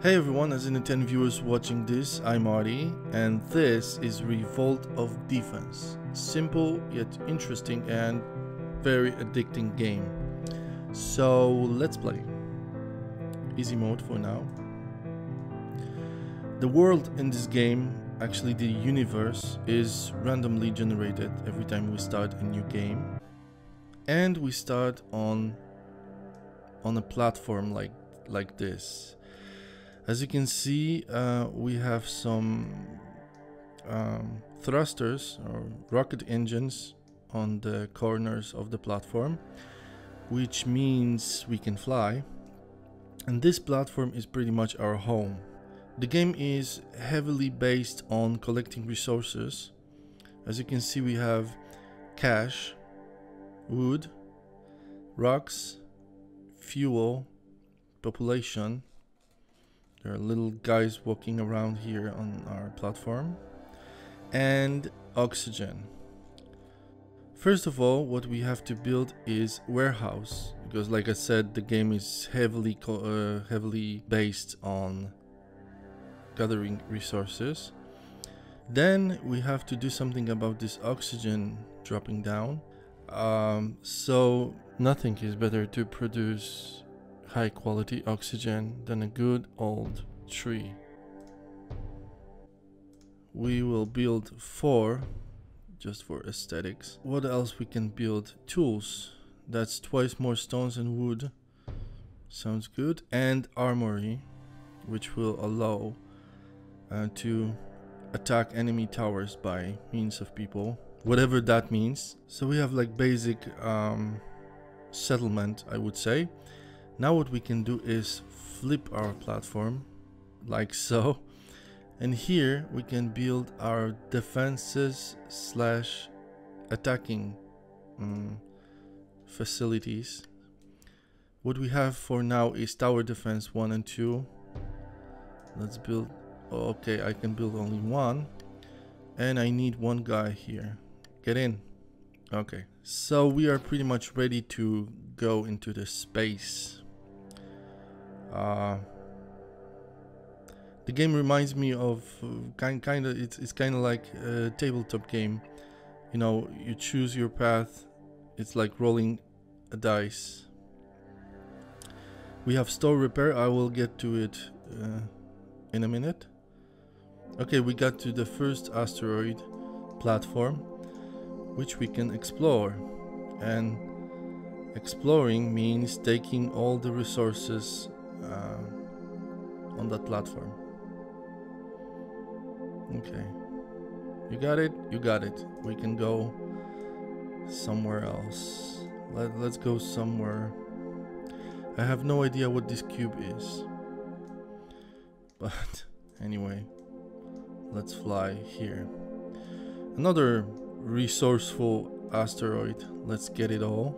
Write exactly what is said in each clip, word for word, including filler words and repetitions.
Hey everyone, as any ten viewers watching this, I'm Artie, and this is Revolt of Defense. Simple yet interesting and very addicting game. So let's play. Easy mode for now. The world in this game, actually the universe, is randomly generated every time we start a new game. And we start on, on a platform like, like this. As you can see, uh, we have some um, thrusters or rocket engines on the corners of the platform, which means we can fly. And this platform is pretty much our home. The game is heavily based on collecting resources. As you can see, we have cash, wood, rocks, fuel, population. There are little guys walking around here on our platform, and oxygen. First of all, what we have to build is warehouse, because like I said, the game is heavily co uh, heavily based on gathering resources. Then we have to do something about this oxygen dropping down. Um, so nothing is better to produce high quality oxygen than a good old tree. We will build four just for aesthetics. What else we can build? Tools. That's twice more stones and wood. Sounds good. And armory, which will allow uh, to attack enemy towers by means of people, whatever that means. So we have like basic um, settlement, I would say. Now what we can do is flip our platform, like so, and here we can build our defenses slash attacking um, facilities. What we have for now is tower defense one and two. Let's build, oh, okay, I can build only one, and I need one guy here. Get in. Okay, so we are pretty much ready to go into the space. Uh, the game reminds me of uh, kind kind of it's it's kind of like a tabletop game. You know, you choose your path. It's like rolling a dice. We have store repair. I will get to it uh, in a minute. Okay, we got to the first asteroid platform, which we can explore, and exploring means taking all the resources uh, on that platform. Okay, you got it, you got it. We can go somewhere else. Let, let's go somewhere. I have no idea what this cube is, but anyway, let's fly here. Another resourceful asteroid. Let's get it all.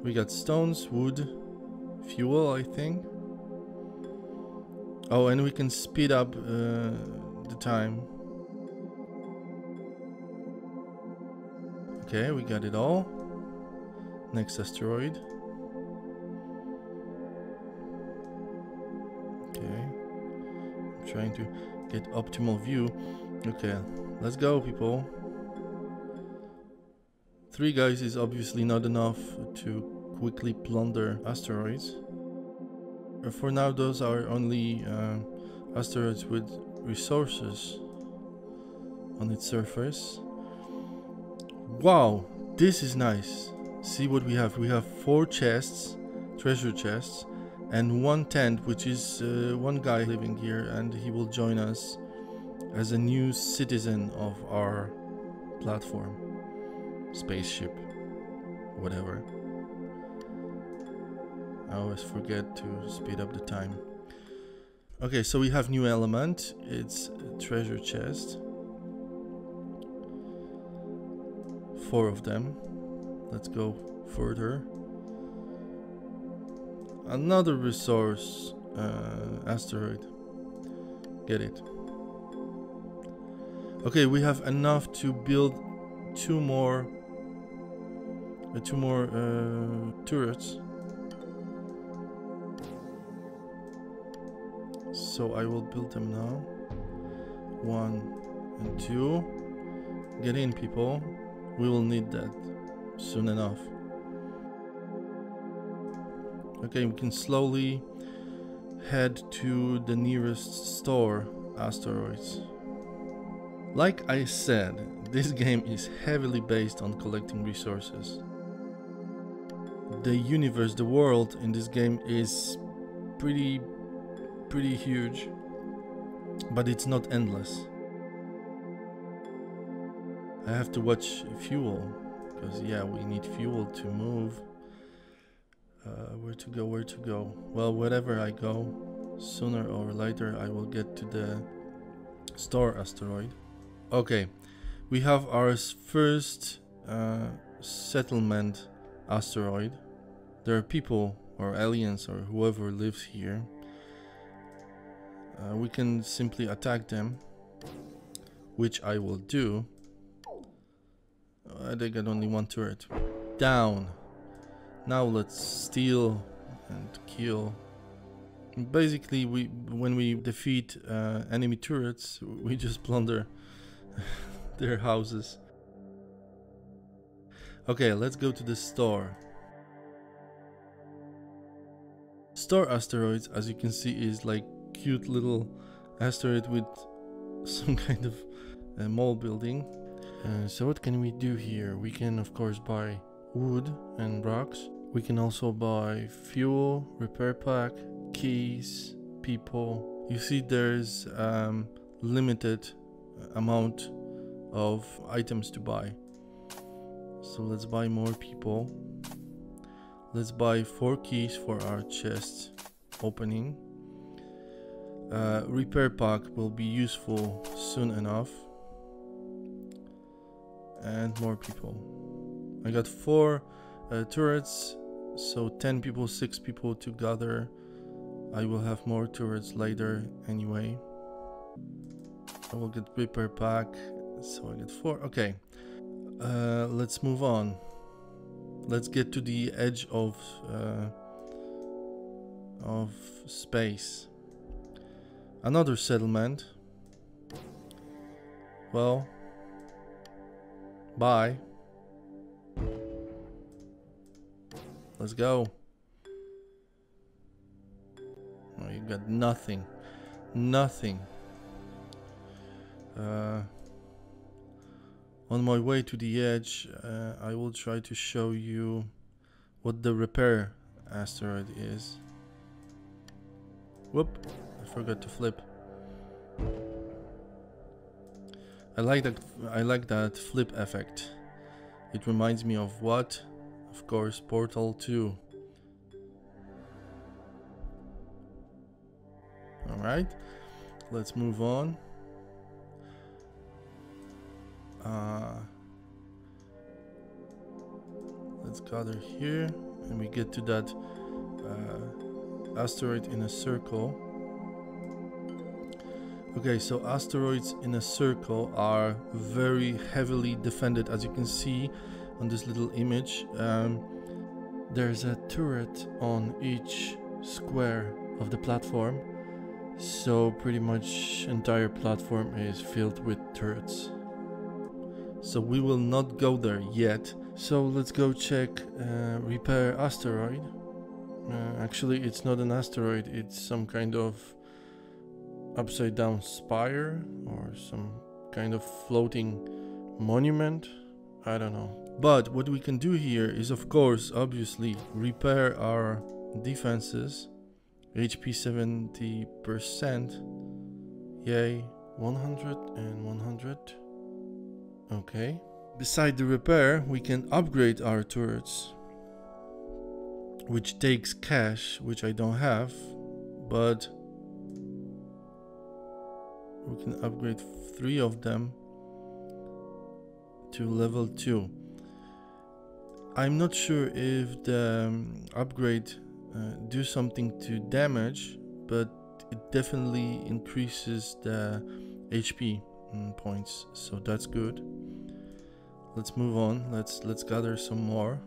We got stones, wood, fuel, I think. Oh, and we can speed up uh, the time. Okay, we got it all. Next asteroid. Okay. I'm trying to get optimal view. Okay, let's go, people. Three guys is obviously not enough to quickly plunder asteroids. For now, those are only uh, asteroids with resources on its surface. Wow, this is nice. See what we have. We have four chests, treasure chests, and one tent, which is uh, one guy living here, and he will join us as a new citizen of our platform. Spaceship, whatever. I always forget to speed up the time. Okay, so we have new element. It's a treasure chest. Four of them. Let's go further. Another resource uh, asteroid. Get it. Okay, we have enough to build two more Uh, two more uh, turrets. so I will build them now. One and two. Get in, people. We will need that soon enough. Okay, we can slowly head to the nearest store, asteroids. Like I said, this game is heavily based on collecting resources. The universe, the world in this game is pretty, pretty huge, but it's not endless. I have to watch fuel, because yeah, we need fuel to move. Uh, where to go, where to go? Well, wherever I go, sooner or later I will get to the star asteroid. Okay, we have our first uh, settlement asteroid. There are people or aliens or whoever lives here. Uh, we can simply attack them, which I will do. Uh, they got only one turret. Down. Now let's steal and kill. Basically, we when we defeat uh, enemy turrets, we just plunder their houses. Okay, let's go to the store. Star asteroids, as you can see, is like cute little asteroid with some kind of uh, mall building. Uh, so what can we do here? We can of course buy wood and rocks. We can also buy fuel, repair pack, keys, people. You see there's um, limited amount of items to buy. So let's buy more people. Let's buy four keys for our chest opening. Uh, repair pack will be useful soon enough. And more people. I got four uh, turrets, so ten people, six people to gather. I will have more turrets later anyway. I will get repair pack, so I get four. Okay, uh, let's move on. Let's get to the edge of uh, of space. Another settlement. Well, bye. Let's go. Oh, you got nothing. Nothing. Uh, on my way to the edge, uh, I will try to show you what the repair asteroid is. Whoop, I forgot to flip. I like that. I like that flip effect. It reminds me of what? Of course, Portal two. All right, let's move on. Uh, let's gather here, and we get to that uh, asteroid in a circle. Okay, so asteroids in a circle are very heavily defended, as you can see on this little image. Um, there's a turret on each square of the platform, so pretty much entire platform is filled with turrets. So we will not go there yet. So let's go check uh, repair asteroid. Uh, actually, it's not an asteroid, it's some kind of upside down spire or some kind of floating monument, I don't know. But what we can do here is of course obviously repair our defenses. H P seventy percent, yay. One hundred and one hundred. Okay, beside the repair we can upgrade our turrets, which takes cash, which I don't have, but we can upgrade three of them to level two. I'm not sure if the um, upgrade uh, do something to damage, but it definitely increases the H P um, points, so that's good. Let's move on. Let's let's gather some more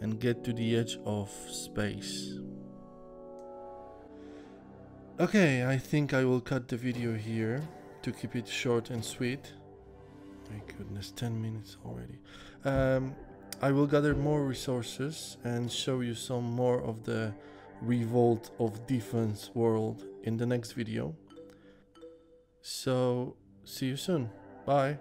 and get to the edge of space. Okay, I think I will cut the video here to keep it short and sweet. My goodness, ten minutes already. Um, I will gather more resources and show you some more of the Revolt of Defense world in the next video. So, see you soon. Bye.